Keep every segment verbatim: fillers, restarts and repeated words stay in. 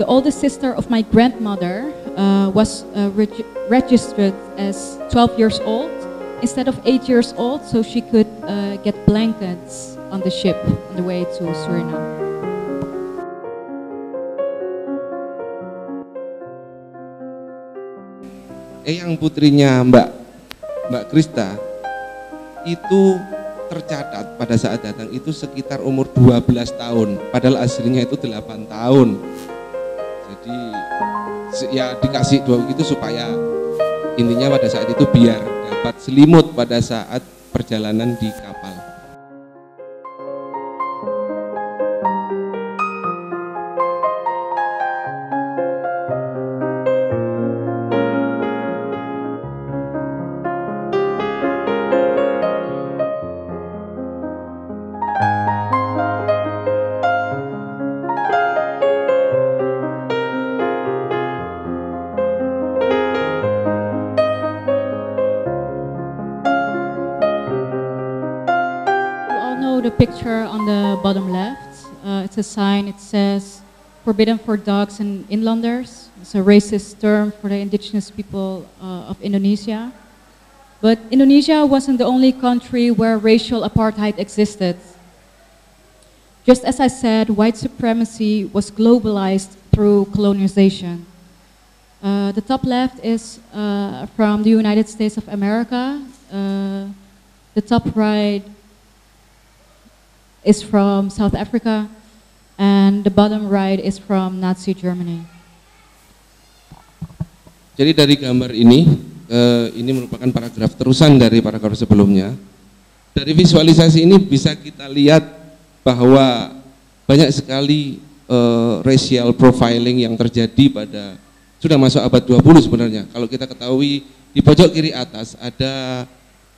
The oldest sister of my grandmother uh, was uh, reg- registered as twelve years old instead of eight years old, so she could uh, get blankets on the ship on the way to Suriname. Eyang putrinya Mbak Mbak Krista itu tercatat pada saat datang itu sekitar umur dua belas tahun, padahal aslinya itu delapan tahun. Jadi ya dikasih dua begitu supaya intinya pada saat itu biar dapat selimut pada saat perjalanan di kapal. Picture on the bottom left, uh, it's a sign, it says forbidden for dogs and inlanders. It's a racist term for the indigenous people uh, of Indonesia. But Indonesia wasn't the only country where racial apartheid existed. Just as I said, white supremacy was globalized through colonization. Uh, the top left is uh, from the United States of America. Uh, the top right is from South Africa, and the bottom right is from Nazi Germany. Jadi dari gambar ini, eh, ini merupakan paragraf terusan dari paragraf sebelumnya. Dari visualisasi ini bisa kita lihat bahwa banyak sekali eh, racial profiling yang terjadi pada sudah masuk abad dua puluh sebenarnya. Kalau kita ketahui di pojok kiri atas ada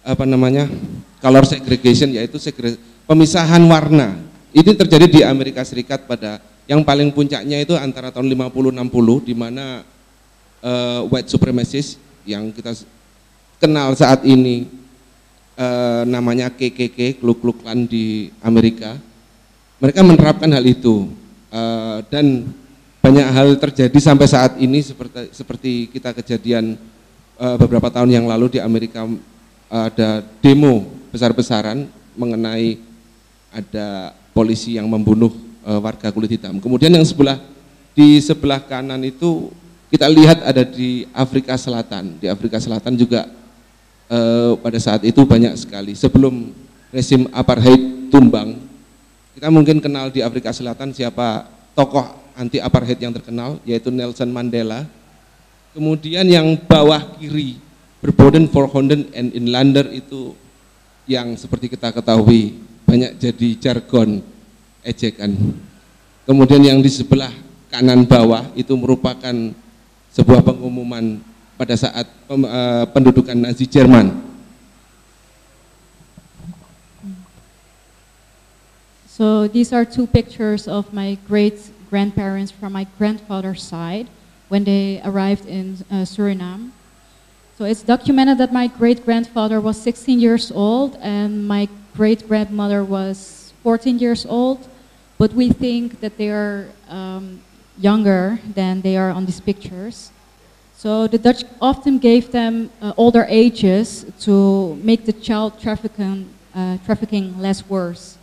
apa namanya color segregation, yaitu segre pemisahan warna. Ini terjadi di Amerika Serikat pada yang paling puncaknya itu antara tahun lima puluh enam puluh, di mana uh, white supremacist yang kita kenal saat ini uh, namanya K K K, Ku Klux Klan di Amerika. Mereka menerapkan hal itu uh, dan banyak hal terjadi sampai saat ini seperti seperti kita kejadian uh, beberapa tahun yang lalu di Amerika ada demo besar-besaran mengenai ada polisi yang membunuh e, warga kulit hitam. Kemudian yang sebelah di sebelah kanan itu kita lihat ada di Afrika Selatan. Di Afrika Selatan juga e, pada saat itu banyak sekali. Sebelum rezim apartheid tumbang, kita mungkin kenal di Afrika Selatan siapa tokoh anti apartheid yang terkenal, yaitu Nelson Mandela. Kemudian yang bawah kiri Forbidden for Honden and Inlander itu yang seperti kita ketahui banyak jadi jargon ejekan. Kemudian yang di sebelah kanan bawah itu merupakan sebuah pengumuman pada saat pem, uh, pendudukan Nazi Jerman. So these are two pictures of my great grandparents from my grandfather's side when they arrived in uh, Suriname. So it's documented that my great grandfather was sixteen years old and my great grandmother was fourteen years old, but we think that they are um, younger than they are on these pictures. So the Dutch often gave them uh, older ages to make the child trafficking, uh, trafficking less worse.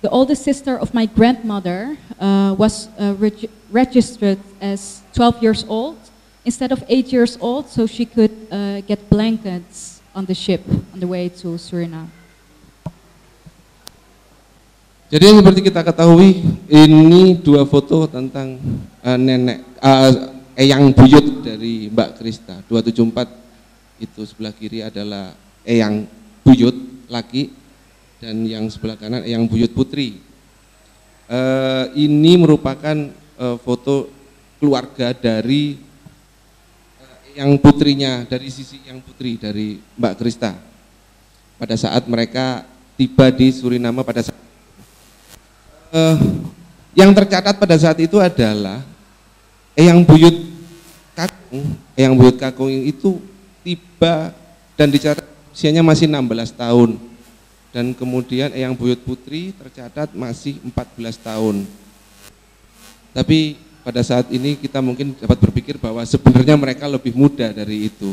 The oldest sister of my grandmother uh, was uh, reg- registered as twelve years old instead of eight years old, so she could uh, get blankets on the ship on the way to Suriname. Jadi seperti kita ketahui, ini dua foto tentang uh, nenek uh, eyang buyut dari Mbak Krista. dua tujuh empat itu sebelah kiri adalah eyang buyut laki, dan yang sebelah kanan eyang buyut putri. Uh, ini merupakan uh, foto keluarga dari uh, eyang putrinya, dari sisi eyang putri dari Mbak Krista. Pada saat mereka tiba di Suriname pada saat Uh, yang tercatat pada saat itu adalah eyang buyut kakung, eyang buyut kakung itu tiba dan dicatat usianya masih enam belas tahun, dan kemudian eyang buyut putri tercatat masih empat belas tahun. Tapi pada saat ini kita mungkin dapat berpikir bahwa sebenarnya mereka lebih muda dari itu.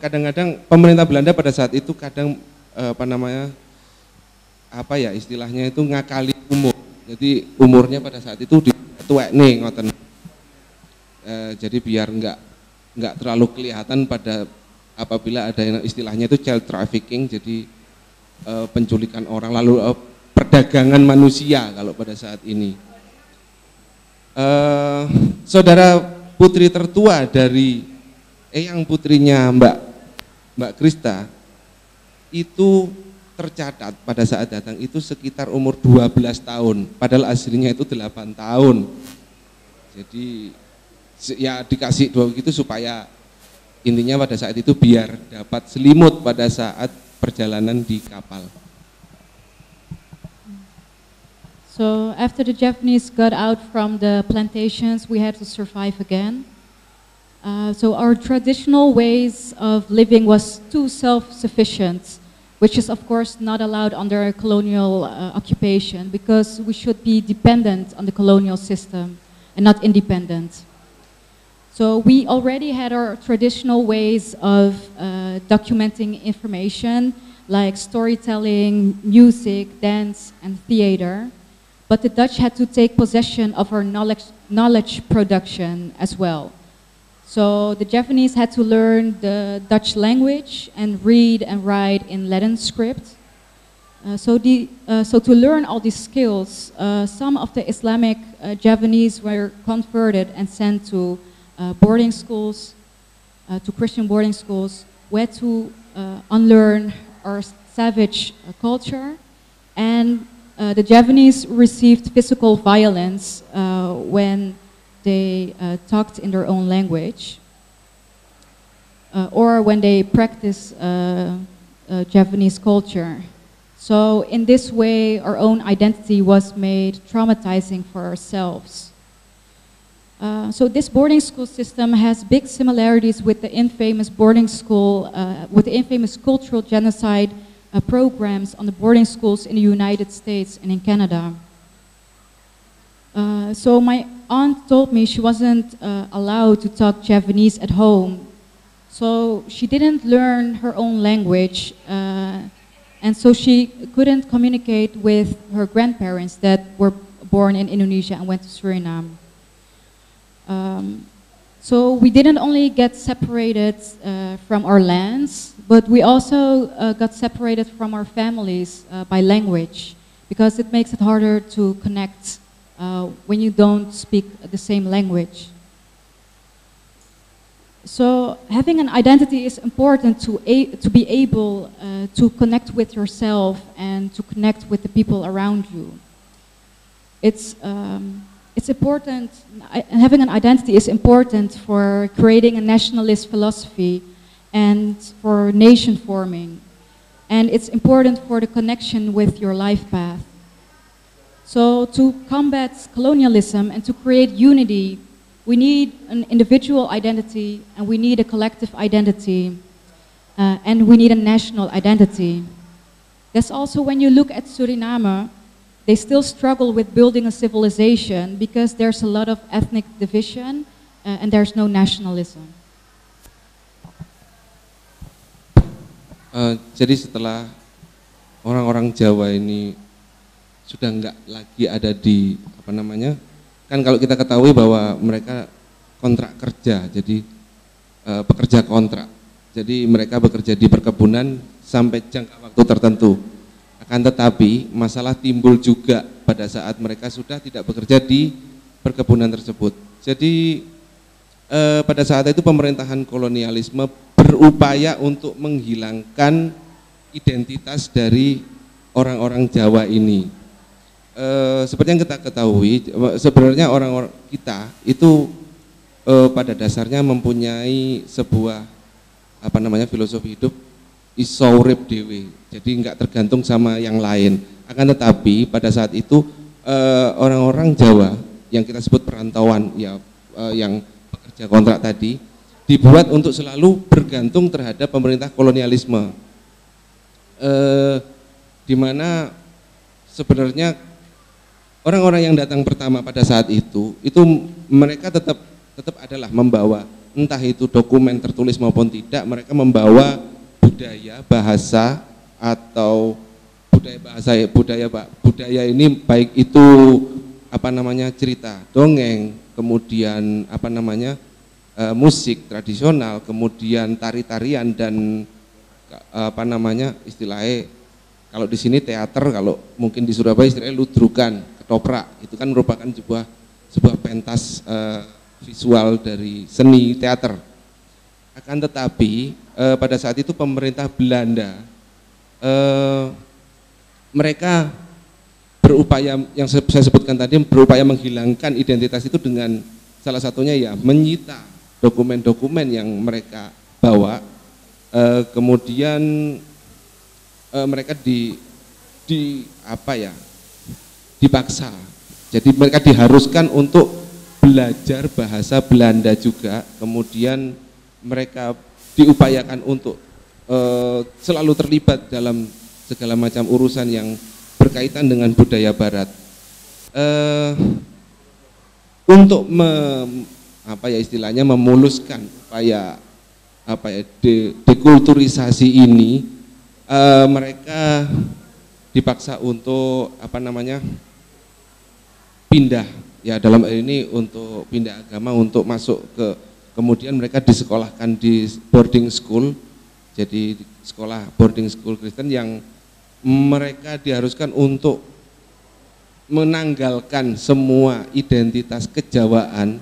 Kadang-kadang pemerintah Belanda pada saat itu kadang apa namanya apa ya istilahnya itu ngakali umur. Jadi umurnya pada saat itu dituekne ngoten. Jadi biar enggak enggak terlalu kelihatan pada apabila ada yang istilahnya itu child trafficking, jadi e, penculikan orang, lalu e, perdagangan manusia kalau pada saat ini. E, saudara putri tertua dari eyang putrinya Mbak Mbak Krista itu tercatat pada saat datang itu sekitar umur dua belas tahun, padahal aslinya itu delapan tahun. Jadi ya dikasih dua begitu supaya intinya pada saat itu biar dapat selimut pada saat perjalanan di kapal. So after the Japanese got out from the plantations, we had to survive again. Uh, so our traditional ways of living was too self-sufficient, which is of course not allowed under a colonial uh, occupation, because we should be dependent on the colonial system and not independent. So we already had our traditional ways of uh, documenting information, like storytelling, music, dance, and theater. But the Dutch had to take possession of our knowledge, knowledge production as well. So the Japanese had to learn the Dutch language and read and write in Latin script. Uh, so, the, uh, so to learn all these skills, uh, some of the Islamic uh, Japanese were converted and sent to Uh, boarding schools, uh, to Christian boarding schools, we had to uh, unlearn our savage uh, culture, and uh, the Japanese received physical violence uh, when they uh, talked in their own language, uh, or when they practiced uh, uh, Japanese culture. So in this way, our own identity was made traumatizing for ourselves. Uh, so this boarding school system has big similarities with the infamous boarding school, uh, with the infamous cultural genocide uh, programs on the boarding schools in the United States and in Canada. Uh, so my aunt told me she wasn't uh, allowed to talk Japanese at home. So she didn't learn her own language, uh, and so she couldn't communicate with her grandparents that were born in Indonesia and went to Suriname. Um, so we didn't only get separated uh, from our lands, but we also uh, got separated from our families uh, by language, because it makes it harder to connect uh, when you don't speak the same language. So having an identity is important to, a to be able uh, to connect with yourself and to connect with the people around you. It's... Um, It's important, having an identity is important for creating a nationalist philosophy and for nation forming. And it's important for the connection with your life path. So to combat colonialism and to create unity, we need an individual identity and we need a collective identity. Uh, and we need a national identity. That's also when you look at Suriname, they still struggle with building a civilization because there's a lot of ethnic division uh, and there's no nationalism. Uh, jadi setelah orang-orang Jawa ini sudah enggak lagi ada di apa namanya, kan kalau kita ketahui bahwa mereka kontrak kerja, jadi uh, pekerja kontrak, jadi mereka bekerja di perkebunan sampai jangka waktu tertentu. Akan tetapi masalah timbul juga pada saat mereka sudah tidak bekerja di perkebunan tersebut. Jadi eh, pada saat itu pemerintahan kolonialisme berupaya untuk menghilangkan identitas dari orang-orang Jawa ini. Eh, seperti yang kita ketahui, sebenarnya orang-orang kita itu eh, pada dasarnya mempunyai sebuah apa namanya filosofi hidup iso urip dhewe, jadi nggak tergantung sama yang lain. Akan tetapi pada saat itu orang-orang Jawa yang kita sebut perantauan, ya yang pekerja kontrak tadi, dibuat untuk selalu bergantung terhadap pemerintah kolonialisme, e, dimana sebenarnya orang-orang yang datang pertama pada saat itu, itu mereka tetap tetap adalah membawa, entah itu dokumen tertulis maupun tidak, mereka membawa budaya, bahasa, atau budaya bahasa budaya budaya ini, baik itu apa namanya cerita, dongeng, kemudian apa namanya e, musik tradisional, kemudian tari-tarian dan apa namanya istilahnya, kalau di sini teater, kalau mungkin di Surabaya istilahnya ludrukan, ketoprak, itu kan merupakan sebuah sebuah pentas eh, visual dari seni teater. Akan tetapi eh, pada saat itu pemerintah Belanda eh, mereka berupaya, yang saya sebutkan tadi, berupaya menghilangkan identitas itu dengan salah satunya ya menyita dokumen-dokumen yang mereka bawa. Uh, kemudian uh, mereka di di apa ya dipaksa, jadi mereka diharuskan untuk belajar bahasa Belanda juga, kemudian mereka diupayakan untuk uh, selalu terlibat dalam segala macam urusan yang berkaitan dengan budaya barat, uh, untuk me, apa ya istilahnya memuluskan upaya apa ya de, dekulturisasi ini. Uh, mereka dipaksa untuk apa namanya pindah, ya dalam hal ini untuk pindah agama, untuk masuk ke, kemudian mereka disekolahkan di boarding school, jadi sekolah boarding school Kristen yang mereka diharuskan untuk menanggalkan semua identitas kejawaan.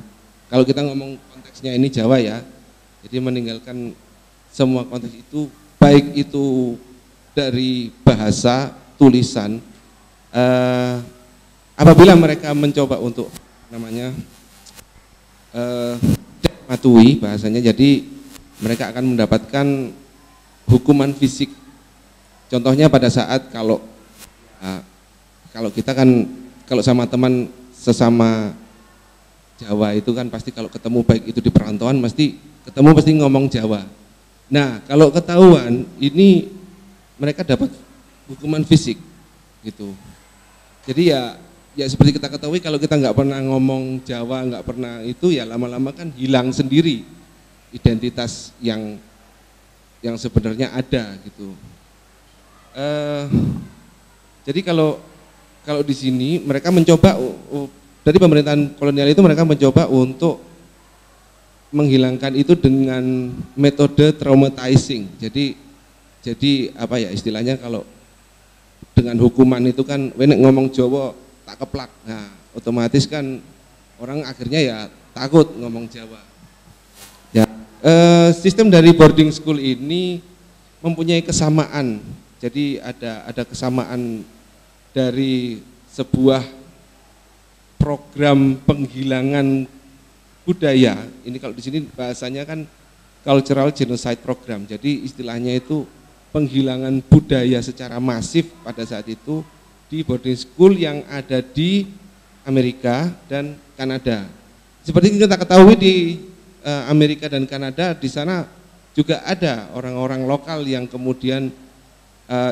Kalau kita ngomong konteksnya ini Jawa ya, jadi meninggalkan semua konteks itu, baik itu dari bahasa, tulisan. Eh, apabila mereka mencoba untuk namanya eh, matui bahasanya, jadi mereka akan mendapatkan hukuman fisik. Contohnya pada saat kalau eh, kalau kita kan kalau sama teman sesama Jawa itu kan pasti kalau ketemu, baik itu di perantauan mesti ketemu pasti ngomong Jawa. Nah, kalau ketahuan ini mereka dapat hukuman fisik gitu. Jadi ya ya seperti kita ketahui, kalau kita nggak pernah ngomong Jawa, nggak pernah itu, ya lama-lama kan hilang sendiri identitas yang yang sebenarnya ada gitu. Uh, jadi kalau kalau di sini mereka mencoba, uh, uh, dari pemerintahan kolonial itu mereka mencoba untuk menghilangkan itu dengan metode traumatizing. Jadi jadi apa ya istilahnya, kalau dengan hukuman itu kan wenek ngomong Jawa tak keplak. Nah, otomatis kan orang akhirnya ya takut ngomong Jawa. Ya, e, sistem dari boarding school ini mempunyai kesamaan. Jadi ada ada kesamaan dari sebuah program penghilangan budaya. Ini kalau di sini bahasanya kan cultural genocide program. Jadi istilahnya itu penghilangan budaya secara masif pada saat itu di boarding school yang ada di Amerika dan Kanada. Seperti kita ketahui di Amerika dan Kanada, di sana juga ada orang-orang lokal yang kemudian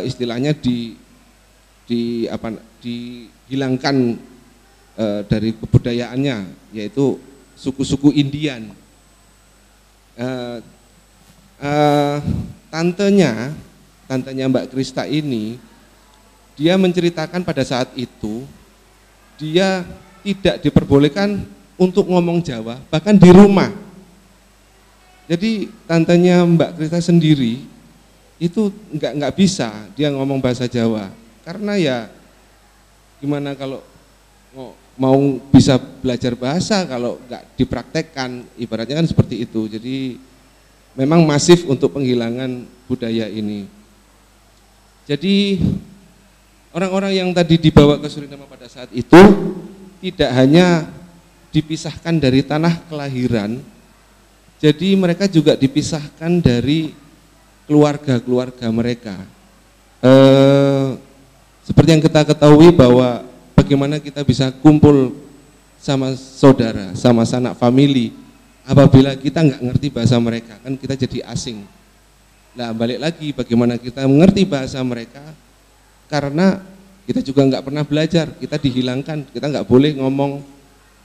istilahnya di di apa dihilangkan dari kebudayaannya, yaitu suku-suku Indian. Uh, uh, tantenya, tantenya Mbak Krista ini, dia menceritakan pada saat itu dia tidak diperbolehkan untuk ngomong Jawa, bahkan di rumah. Jadi tantenya Mbak Krista sendiri itu nggak nggak bisa dia ngomong bahasa Jawa, karena ya gimana kalau oh, mau bisa belajar bahasa kalau nggak dipraktekkan, ibaratnya kan seperti itu. Jadi memang masif untuk penghilangan budaya ini. Jadi orang-orang yang tadi dibawa ke Suriname pada saat itu tidak hanya dipisahkan dari tanah kelahiran, jadi mereka juga dipisahkan dari keluarga-keluarga mereka. Eh, seperti yang kita ketahui bahwa bagaimana kita bisa kumpul sama saudara, sama sanak famili, apabila kita nggak ngerti bahasa mereka, kan kita jadi asing. Nah, balik lagi, bagaimana kita mengerti bahasa mereka, karena Kita juga nggak pernah belajar, kita dihilangkan, kita nggak boleh ngomong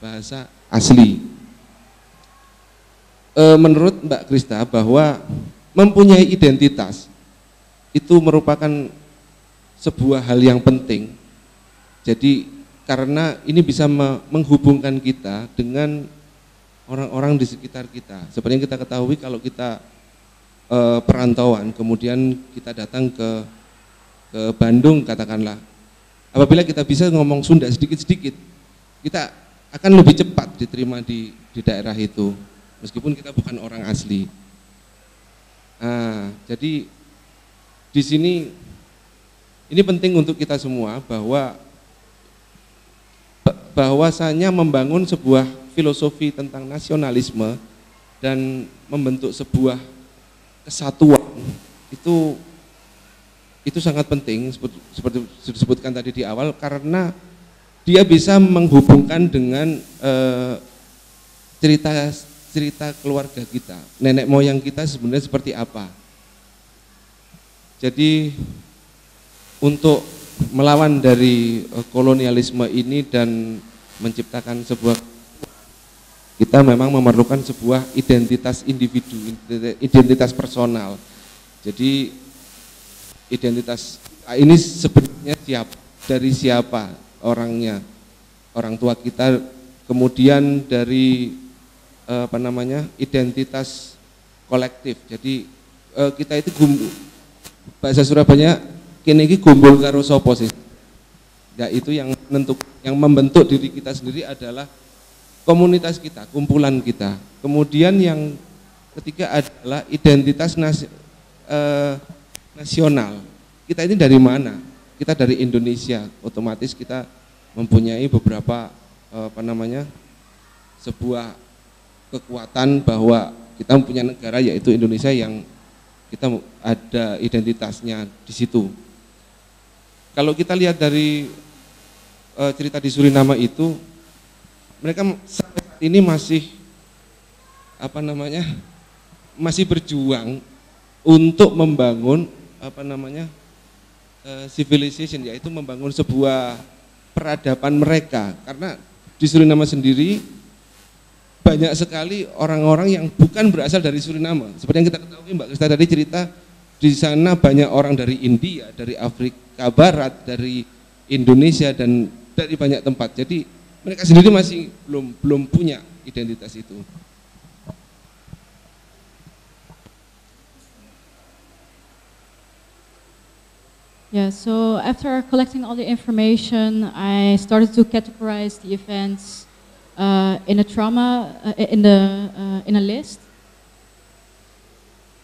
bahasa asli. E, menurut Mbak Krista bahwa mempunyai identitas itu merupakan sebuah hal yang penting. Jadi karena ini bisa menghubungkan kita dengan orang-orang di sekitar kita. Seperti yang kita ketahui kalau kita e, perantauan, kemudian kita datang ke, ke Bandung katakanlah. Apabila kita bisa ngomong Sunda sedikit-sedikit, kita akan lebih cepat diterima di, di daerah itu, meskipun kita bukan orang asli. Nah, jadi di sini ini penting untuk kita semua bahwa bahwasanya membangun sebuah filosofi tentang nasionalisme dan membentuk sebuah kesatuan itu itu sangat penting seperti disebutkan tadi di awal, karena dia bisa menghubungkan dengan eh, cerita cerita keluarga kita, nenek moyang kita sebenarnya seperti apa. Jadi untuk melawan dari kolonialisme ini dan menciptakan sebuah, kita memang memerlukan sebuah identitas individu, identitas personal. Jadi identitas ini sebenarnya siapa, dari siapa orangnya, orang tua kita, kemudian dari apa namanya identitas kolektif. Jadi kita itu gumbul, bahasa Surabaya kene iki gumbul karo sapa sih, yaitu yang menentuk, yang membentuk diri kita sendiri adalah komunitas kita, kumpulan kita. Kemudian yang ketiga adalah identitas nasi, eh, nasional. Kita ini dari mana? Kita dari Indonesia. Otomatis kita mempunyai beberapa apa namanya sebuah kekuatan bahwa kita punya negara, yaitu Indonesia, yang kita ada identitasnya di situ. Kalau kita lihat dari e, cerita di Suriname itu, mereka sampai saat ini masih apa namanya masih berjuang untuk membangun apa namanya uh, civilization, yaitu membangun sebuah peradaban mereka, karena di Suriname sendiri banyak sekali orang-orang yang bukan berasal dari Suriname. Seperti yang kita ketahui Mbak Krista tadi cerita, di sana banyak orang dari India, dari Afrika Barat, dari Indonesia, dan dari banyak tempat. Jadi mereka sendiri masih belum belum punya identitas itu. Yeah, so after collecting all the information, I started to categorize the events uh, in a trauma, uh, in, the, uh, in a list.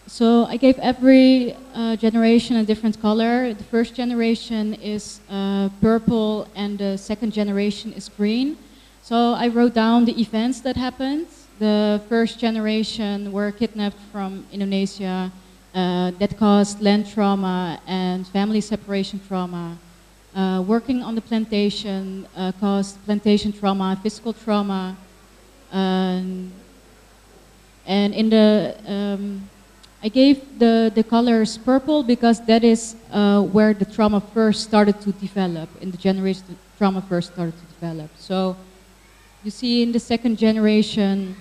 So I gave every uh, generation a different color. The first generation is uh, purple and the second generation is green. So I wrote down the events that happened. The first generation were kidnapped from Indonesia. Uh, that caused land trauma and family separation trauma. Uh, working on the plantation uh, caused plantation trauma, physical trauma. Um, and in the, um, I gave the, the colors purple because that is uh, where the trauma first started to develop, in the generation the trauma first started to develop. So you see in the second generation,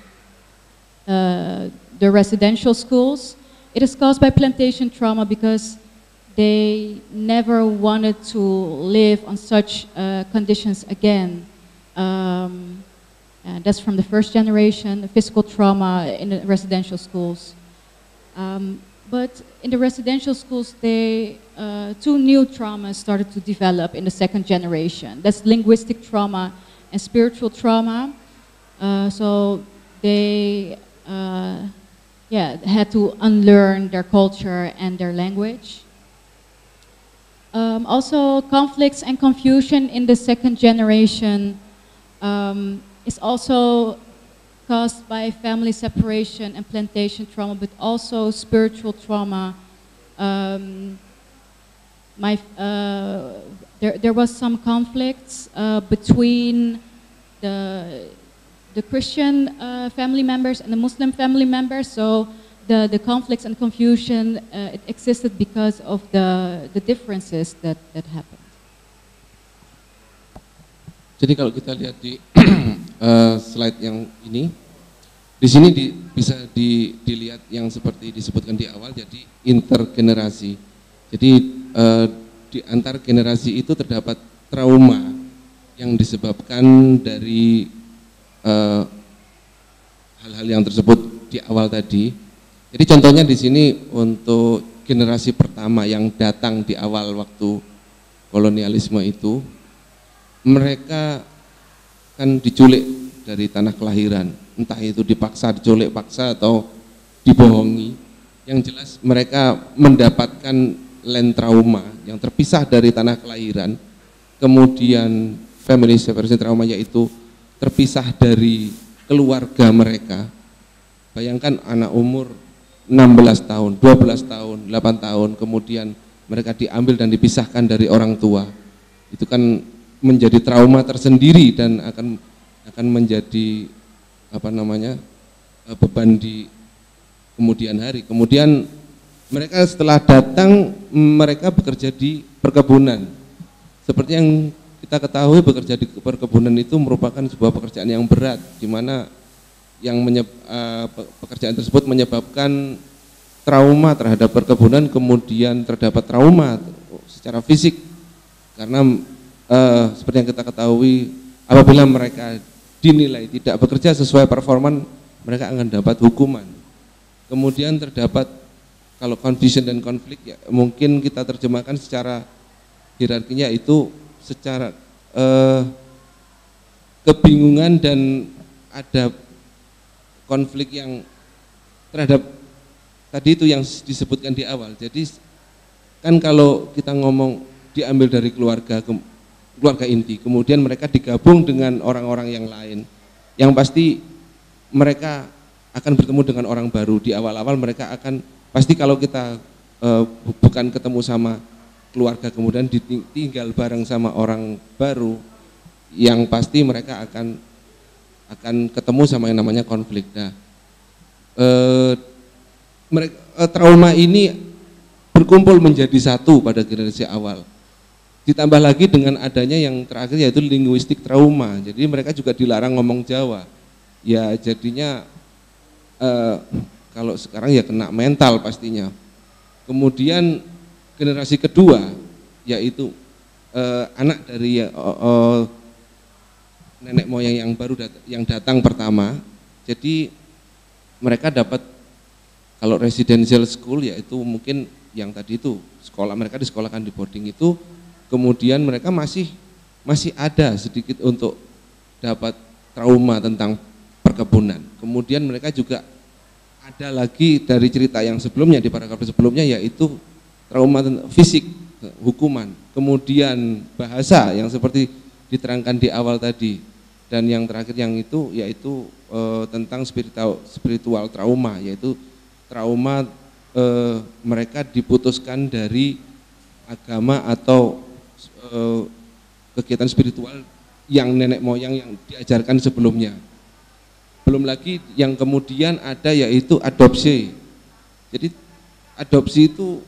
uh, the residential schools. It is caused by plantation trauma because they never wanted to live on such uh, conditions again. Um, and that's from the first generation, the physical trauma in the residential schools. Um, but in the residential schools, they, uh, two new traumas started to develop in the second generation. That's linguistic trauma and spiritual trauma. Uh, so they... Uh, Yeah, had to unlearn their culture and their language. Um, also, conflicts and confusion in the second generation um, is also caused by family separation and plantation trauma, but also spiritual trauma. Um, my, uh, there, there was some conflicts uh, between the the Christian uh, family members and the Muslim family members, so the, the conflicts and confusion uh, it existed because of the, the differences that, that happened. Jadi kalau kita lihat di uh, slide yang ini, di sini di, bisa di, dilihat yang seperti disebutkan di awal, jadi intergenerasi. Jadi uh, di antar generasi itu terdapat trauma yang disebabkan dari uh, hal-hal yang tersebut di awal tadi. Jadi contohnya di sini untuk generasi pertama yang datang di awal waktu kolonialisme itu, mereka kan diculik dari tanah kelahiran, entah itu dipaksa, diculik paksa atau dibohongi. Yang jelas mereka mendapatkan land trauma yang terpisah dari tanah kelahiran, kemudian family separation trauma, yaitu terpisah dari keluarga mereka. Bayangkan anak umur enam belas tahun, dua belas tahun, delapan tahun, kemudian mereka diambil dan dipisahkan dari orang tua. Itu kan menjadi trauma tersendiri dan akan akan menjadi apa namanya beban di kemudian hari. Kemudian mereka setelah datang, mereka bekerja di perkebunan. Seperti yang kita ketahui, bekerja di perkebunan itu merupakan sebuah pekerjaan yang berat, di mana yang menyeb, uh, pekerjaan tersebut menyebabkan trauma terhadap perkebunan, kemudian terdapat trauma secara fisik karena Uh, seperti yang kita ketahui, apabila mereka dinilai tidak bekerja sesuai performan, mereka akan dapat hukuman. Kemudian terdapat, kalau confusion dan konflik, ya, mungkin kita terjemahkan secara hierarkinya itu secara uh, kebingungan dan ada konflik yang terhadap tadi itu yang disebutkan di awal. Jadi kan kalau kita ngomong diambil dari keluarga ke keluarga inti, kemudian mereka digabung dengan orang-orang yang lain, yang pasti mereka akan bertemu dengan orang baru. Di awal-awal mereka akan, pasti kalau kita e, bukan ketemu sama keluarga kemudian ditinggal bareng sama orang baru, yang pasti mereka akan akan ketemu sama yang namanya konflik. Nah, e, mereka, e, trauma ini berkumpul menjadi satu pada generasi awal. Ditambah lagi dengan adanya yang terakhir, yaitu linguistik trauma. Jadi mereka juga dilarang ngomong Jawa. Ya jadinya eh, kalau sekarang ya kena mental pastinya. Kemudian generasi kedua, yaitu eh, anak dari ya, oh, oh, nenek moyang yang baru dat yang datang pertama. Jadi mereka dapat, kalau residential school yaitu mungkin yang tadi itu sekolah, mereka disekolahkan di boarding itu. Kemudian mereka masih masih ada sedikit untuk dapat trauma tentang perkebunan. Kemudian mereka juga ada lagi dari cerita yang sebelumnya, di paragraf sebelumnya, yaitu trauma fisik, hukuman. Kemudian bahasa yang seperti diterangkan di awal tadi, dan yang terakhir yang itu yaitu e, tentang spiritual, spiritual trauma, yaitu trauma e, mereka diputuskan dari agama atau kegiatan spiritual yang nenek moyang yang diajarkan sebelumnya. Belum lagi yang kemudian ada, yaitu adopsi. Jadi adopsi itu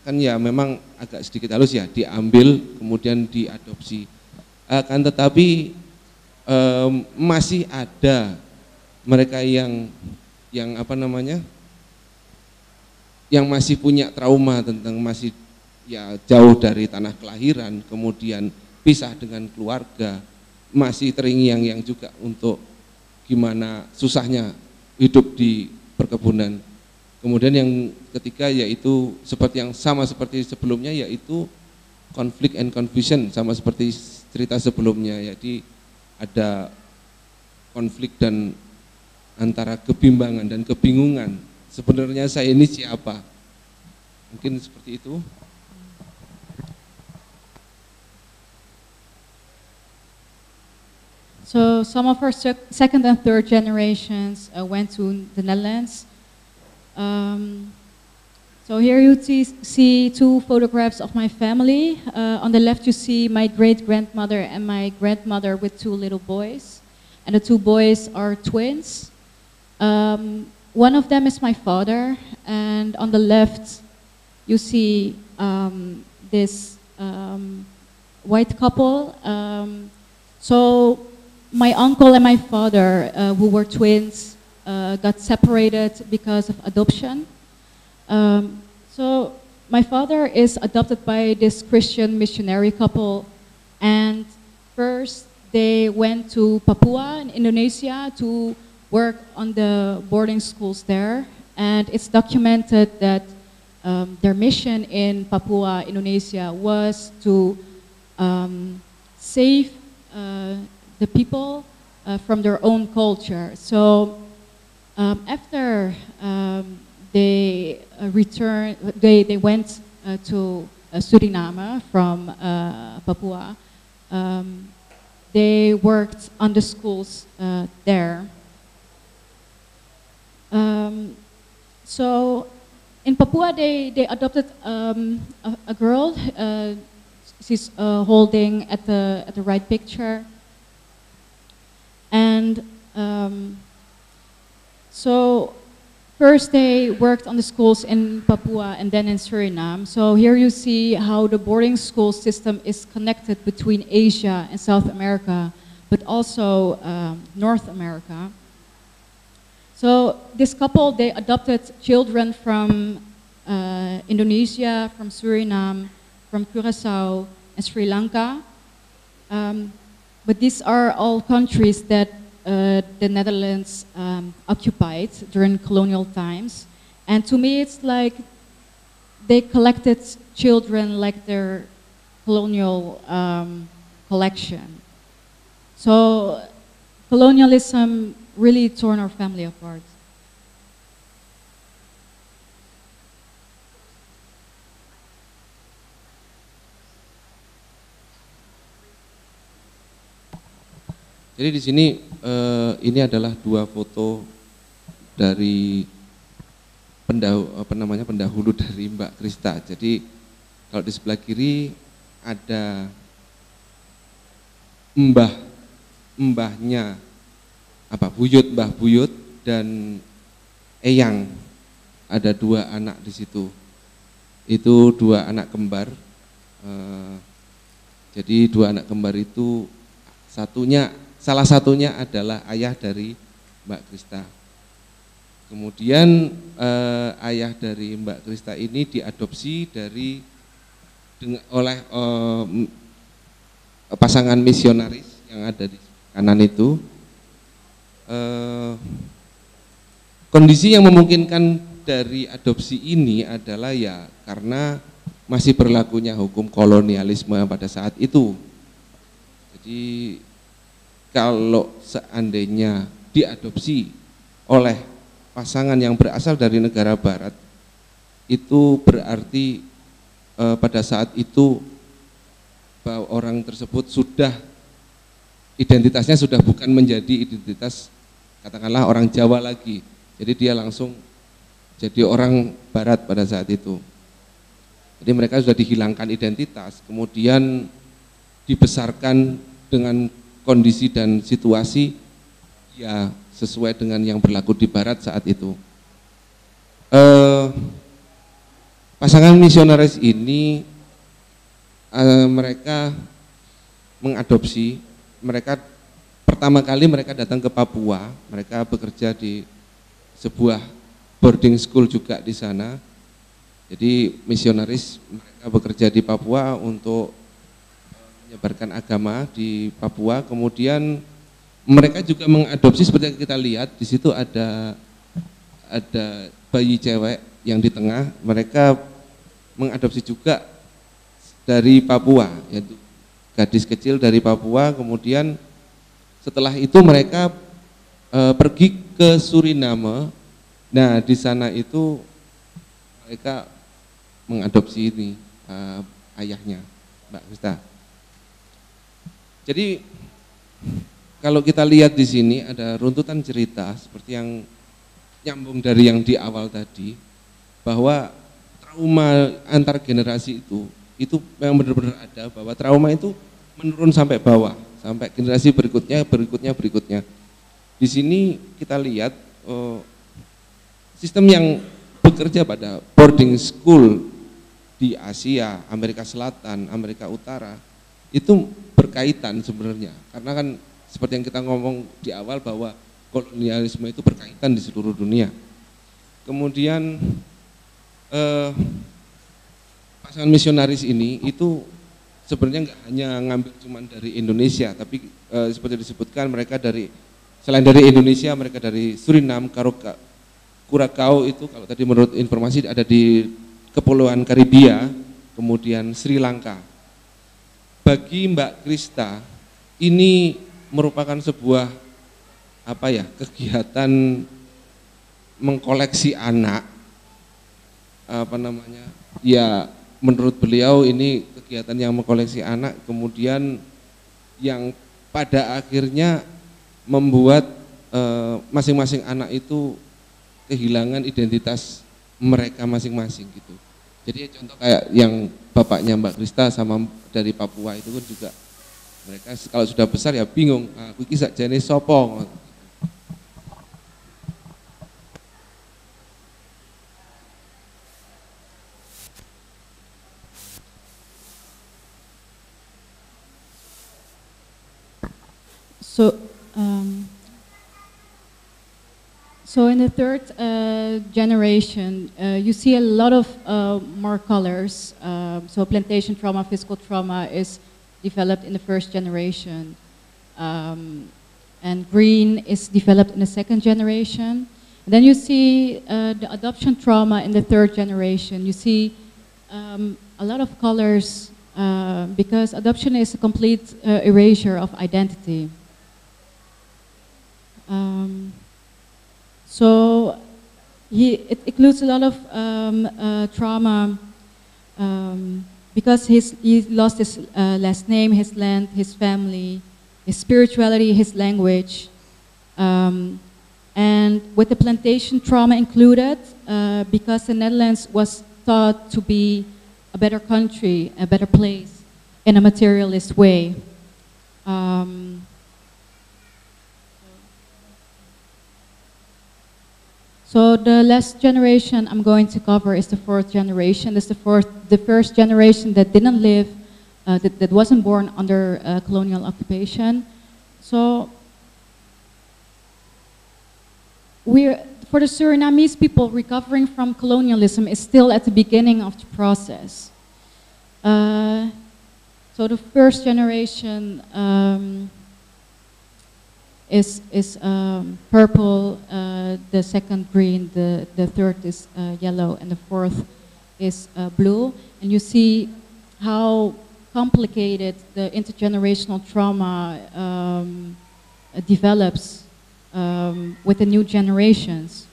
kan ya memang agak sedikit halus ya, diambil kemudian diadopsi. Akan tetapi eh, masih ada mereka yang yang apa namanya yang masih punya trauma tentang masih ya jauh dari tanah kelahiran, kemudian pisah dengan keluarga, masih teringiang-iang juga untuk gimana susahnya hidup di perkebunan. Kemudian yang ketiga yaitu seperti yang sama seperti sebelumnya, yaitu conflict and confusion, sama seperti cerita sebelumnya. Jadi ada konflik dan antara kebimbangan dan kebingungan, sebenarnya saya ini siapa, mungkin seperti itu. So some of our sec second and third generations uh, went to the Netherlands. Um, so here you see two photographs of my family. Uh, on the left you see my great-grandmother and my grandmother with two little boys. And the two boys are twins. Um, one of them is my father. And on the left you see um, this um, white couple. Um, So my uncle and my father, uh, who were twins, uh, got separated because of adoption. Um, so my father is adopted by this Christian missionary couple, and first they went to Papua in Indonesia to work on the boarding schools there, and it's documented that um, their mission in Papua, Indonesia was to um, save uh, the people uh, from their own culture. So um, after um, they uh, returned, they, they went uh, to uh, Suriname from uh, Papua. Um, they worked on the schools uh, there. Um, so in Papua, they, they adopted um, a, a girl. Uh, she's uh, holding at the, at the right picture. And um, so first they worked on the schools in Papua and then in Suriname. So here you see how the boarding school system is connected between Asia and South America, but also um, North America. So this couple, they adopted children from uh, Indonesia, from Suriname, from Curaçao, and Sri Lanka. Um, but these are all countries that uh, the Netherlands um, occupied during colonial times. And to me, it's like they collected children like their colonial um, collection. So colonialism really torn our family apart. Jadi di sini eh, ini adalah dua foto dari pendahulu, apa namanya, pendahulu dari Mbak Krista. Jadi kalau di sebelah kiri ada mbah mbahnya apa buyut mbah buyut dan eyang, ada dua anak di situ, itu dua anak kembar. E, jadi dua anak kembar itu satunya salah satunya adalah ayah dari Mbak Krista. Kemudian e, ayah dari Mbak Krista ini diadopsi dari dengan, oleh e, pasangan misionaris yang ada di kanan itu. Uh, kondisi yang memungkinkan dari adopsi ini adalah ya karena masih berlakunya hukum kolonialisme pada saat itu. Jadi kalau seandainya diadopsi oleh pasangan yang berasal dari negara barat, itu berarti uh, pada saat itu bahwa orang tersebut sudah identitasnya sudah bukan menjadi identitas katakanlah orang Jawa lagi, jadi dia langsung jadi orang barat pada saat itu. Jadi mereka sudah dihilangkan identitas, kemudian dibesarkan dengan kondisi dan situasi ya sesuai dengan yang berlaku di barat saat itu. Eh, pasangan misionaris ini eh, mereka mengadopsi, mereka pertama kali mereka datang ke Papua, mereka bekerja di sebuah boarding school juga di sana. Jadi misionaris mereka bekerja di Papua untuk menyebarkan agama di Papua. Kemudian mereka juga mengadopsi, seperti yang kita lihat di situ ada ada bayi cewek yang di tengah. Mereka mengadopsi juga dari Papua, yaitu gadis kecil dari Papua. Kemudian setelah itu mereka e, pergi ke Suriname. Nah di sana itu mereka mengadopsi ini e, ayahnya Mbak Krista. Jadi kalau kita lihat di sini ada runtutan cerita seperti yang nyambung dari yang di awal tadi, bahwa trauma antar generasi itu itu memang benar-benar ada, bahwa trauma itu menurun sampai bawah, sampai generasi berikutnya, berikutnya, berikutnya. Di sini kita lihat eh, sistem yang bekerja pada boarding school di Asia, Amerika Selatan, Amerika Utara, itu ber, berkaitan sebenarnya, karena kan seperti yang kita ngomong di awal bahwa kolonialisme itu berkaitan di seluruh dunia. Kemudian eh, pasangan misionaris ini itu sebenarnya nggak hanya ngambil cuman dari Indonesia, tapi eh, seperti disebutkan mereka dari selain dari Indonesia mereka dari Suriname, Curaçao itu kalau tadi menurut informasi ada di Kepulauan Karibia, kemudian Sri Lanka. Bagi Mbak Krista ini merupakan sebuah apa ya kegiatan mengkoleksi anak, apa namanya ya, menurut beliau ini kegiatan yang mengkoleksi anak, kemudian yang pada akhirnya membuat masing-masing eh, anak itu kehilangan identitas mereka masing-masing gitu. Jadi contoh kayak yang bapaknya Mbak Krista sama dari Papua itu kan juga mereka kalau sudah besar ya bingung, aku kisah jenis sopong. So, um, so in the third uh, generation, uh, you see a lot of uh, more colors. Uh, so plantation trauma, physical trauma is developed in the first generation. Um, and green is developed in the second generation. And then you see uh, the adoption trauma in the third generation. You see um, a lot of colors uh, because adoption is a complete uh, erasure of identity. Um, so he, it includes a lot of um, uh, trauma um, because his, he lost his uh, last name, his land, his family, his spirituality, his language. Um, and with the plantation trauma included, uh, because the Netherlands was thought to be a better country, a better place in a materialist way. Um, So the last generation I'm going to cover is the fourth generation. It's the fourth, the first generation that didn't live, uh, that, that wasn't born under uh, colonial occupation. So we're, for the Surinamese people, recovering from colonialism is still at the beginning of the process. Uh, so the first generation um, is, is um, purple, uh, the second green, the, the third is uh, yellow, and the fourth is uh, blue. And you see how complicated the intergenerational trauma um, develops um, with the new generations.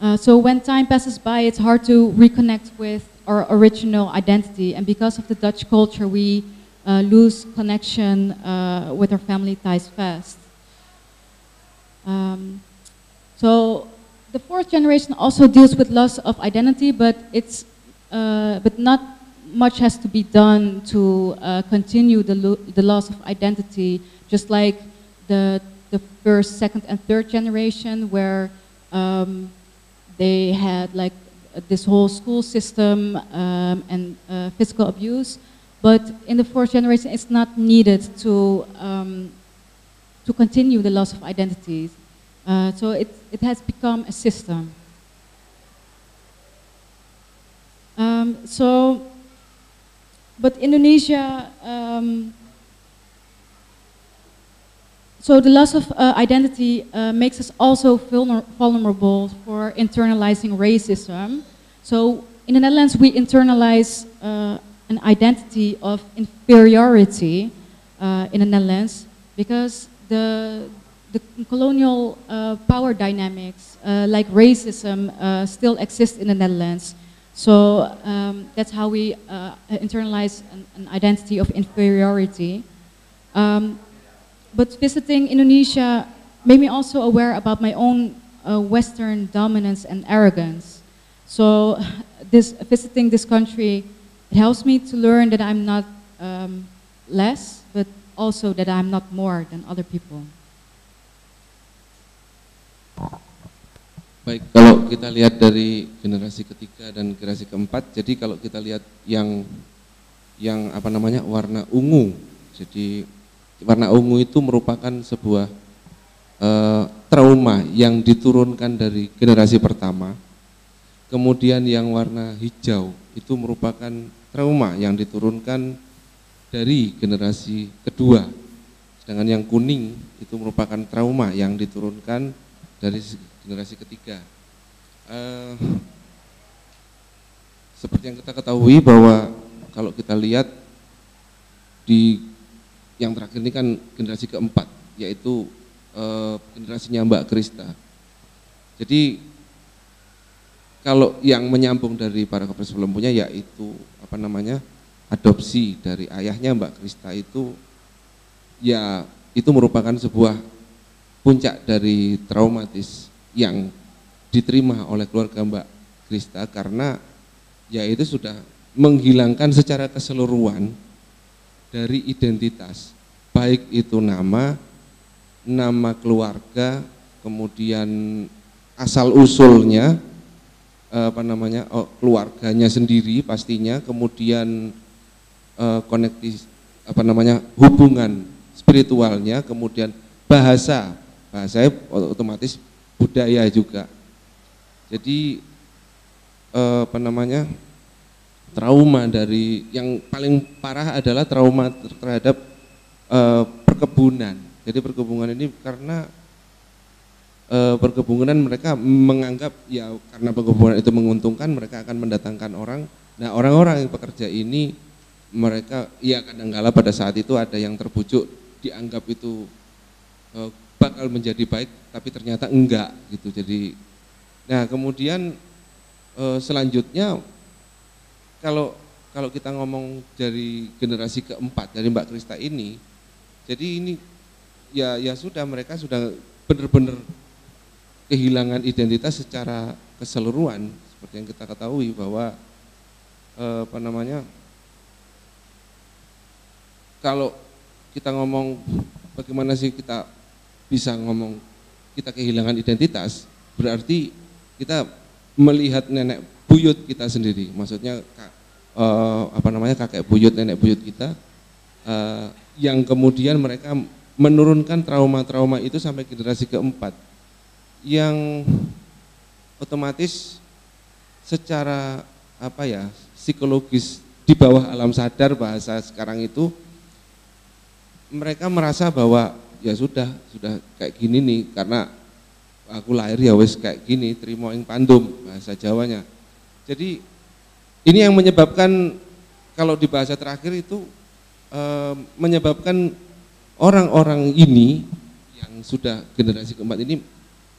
Uh, so when time passes by, it's hard to reconnect with our original identity. And because of the Dutch culture, we Uh, lose connection uh, with our family ties fast. Um, so the fourth generation also deals with loss of identity, but it's uh, but not much has to be done to uh, continue the lo the loss of identity. Just like the the first, second, and third generation, where um, they had like this whole school system um, and uh, physical abuse. But in the fourth generation, it's not needed to um, to continue the loss of identities. Uh, so it it has become a system. Um, so, but Indonesia. Um, so the loss of uh, identity uh, makes us also vulnerable for internalizing racism. So in the Netherlands, we internalize Uh, an identity of inferiority uh, in the Netherlands because the, the colonial uh, power dynamics uh, like racism uh, still exist in the Netherlands. So um, that's how we uh, internalize an, an identity of inferiority. Um, but visiting Indonesia made me also aware about my own uh, Western dominance and arrogance. So this, visiting this country, it helps me to learn that I'm not um, less, but also that I'm not more than other people. Baik, kalau kita lihat dari generasi ketiga dan generasi keempat, jadi kalau kita lihat yang yang apa namanya warna ungu. Jadi warna ungu itu merupakan sebuah e, trauma yang diturunkan dari generasi pertama. Kemudian yang warna hijau itu merupakan trauma yang diturunkan dari generasi kedua. Sedangkan yang kuning itu merupakan trauma yang diturunkan dari generasi ketiga. E, seperti yang kita ketahui bahwa kalau kita lihat di yang terakhir ini kan generasi keempat, yaitu e, generasinya Mbak Krista. Jadi kalau yang menyambung dari para kepres sebelumnya yaitu apa namanya adopsi dari ayahnya Mbak Krista itu, ya itu merupakan sebuah puncak dari traumatis yang diterima oleh keluarga Mbak Krista, karena ya itu sudah menghilangkan secara keseluruhan dari identitas, baik itu nama, nama keluarga, kemudian asal usulnya, apa namanya oh, keluarganya sendiri pastinya, kemudian eh, konektif, apa namanya hubungan spiritualnya, kemudian bahasa, bahasa otomatis budaya juga. Jadi eh, apa namanya trauma dari yang paling parah adalah trauma terhadap e, perkebunan. Jadi perkebunan ini karena e, perkebunan mereka menganggap ya karena perkebunan itu menguntungkan, mereka akan mendatangkan orang. Nah, orang-orang yang pekerja ini mereka ya kadangkala pada saat itu ada yang terbujuk dianggap itu e, bakal menjadi baik, tapi ternyata enggak gitu. Jadi nah kemudian e, selanjutnya Kalau kalau kita ngomong dari generasi keempat dari Mbak Krista ini, jadi ini ya ya sudah mereka sudah benar-benar kehilangan identitas secara keseluruhan, seperti yang kita ketahui bahwa eh, apa namanya kalau kita ngomong bagaimana sih kita bisa ngomong kita kehilangan identitas, berarti kita melihat nenek buyut kita sendiri, maksudnya eh, apa namanya kakek buyut, nenek buyut kita eh, yang kemudian mereka menurunkan trauma-trauma itu sampai generasi keempat, yang otomatis secara apa ya psikologis di bawah alam sadar bahasa sekarang itu mereka merasa bahwa ya sudah sudah kayak gini nih, karena aku lahir ya wes kayak gini, trimo ing pandum bahasa Jawanya. Jadi ini yang menyebabkan kalau di bahasa terakhir itu e, menyebabkan orang-orang ini yang sudah generasi keempat ini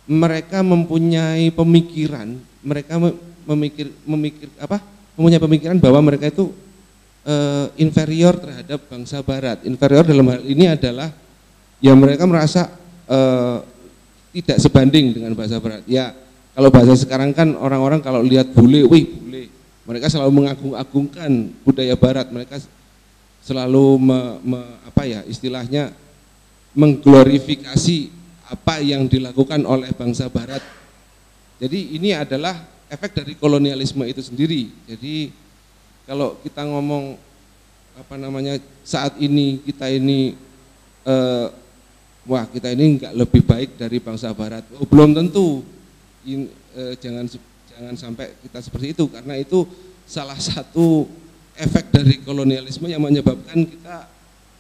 mereka mempunyai pemikiran, mereka memikir memikir apa? mempunyai pemikiran bahwa mereka itu e, inferior terhadap bangsa barat. Inferior dalam hal ini adalah ya mereka merasa e, tidak sebanding dengan bahasa barat. Ya kalau bahasa sekarang kan orang-orang kalau lihat bule, wih bule, mereka selalu mengagung-agungkan budaya barat, mereka selalu me, me, apa ya istilahnya mengglorifikasi apa yang dilakukan oleh bangsa barat. Jadi ini adalah efek dari kolonialisme itu sendiri. Jadi kalau kita ngomong apa namanya saat ini kita ini eh, wah kita ini nggak lebih baik dari bangsa barat, oh, belum tentu. In, eh, jangan jangan sampai kita seperti itu, karena itu salah satu efek dari kolonialisme yang menyebabkan kita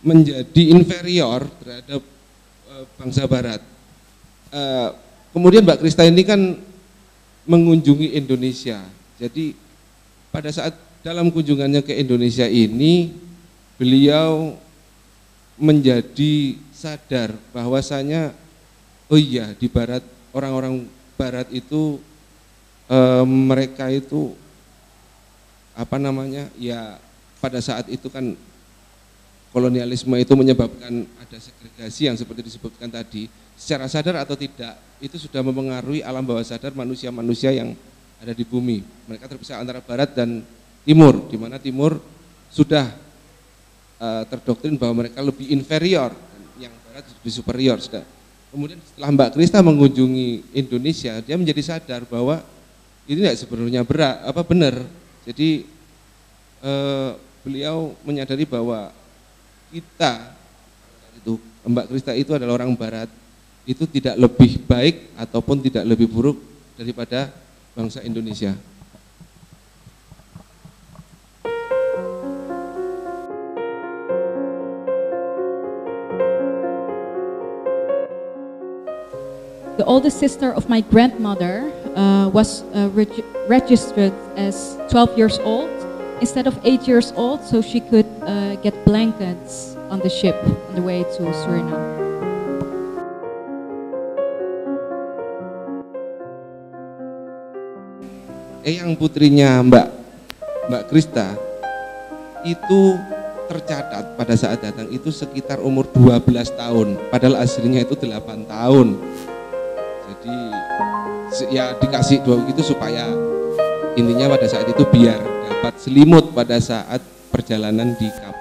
menjadi inferior terhadap eh, bangsa barat. Eh, kemudian Mbak Krista ini kan mengunjungi Indonesia, jadi pada saat dalam kunjungannya ke Indonesia ini beliau menjadi sadar bahwasanya oh iya di barat orang-orang barat itu e, mereka itu apa namanya ya pada saat itu kan kolonialisme itu menyebabkan ada segregasi yang seperti disebutkan tadi, secara sadar atau tidak itu sudah mempengaruhi alam bawah sadar manusia-manusia yang ada di bumi. Mereka terpisah antara barat dan timur, di mana timur sudah e, terdoktrin bahwa mereka lebih inferior, yang barat lebih superior. Sudah. Kemudian setelah Mbak Krista mengunjungi Indonesia, dia menjadi sadar bahwa ini tidak sebenarnya berat, apa benar. Jadi eh, beliau menyadari bahwa kita itu Mbak Krista itu adalah orang Barat, itu tidak lebih baik ataupun tidak lebih buruk daripada bangsa Indonesia. The oldest sister of my grandmother uh, was uh, reg registered as twelve years old instead of eight years old, so she could uh, get blankets on the ship on the way to Suriname. Eyang putrinya Mbak Mbak Krista itu tercatat pada saat datang itu sekitar umur dua belas tahun, padahal aslinya itu delapan tahun. Jadi ya dikasih dua begitu supaya intinya pada saat itu biar dapat selimut pada saat perjalanan di kampung.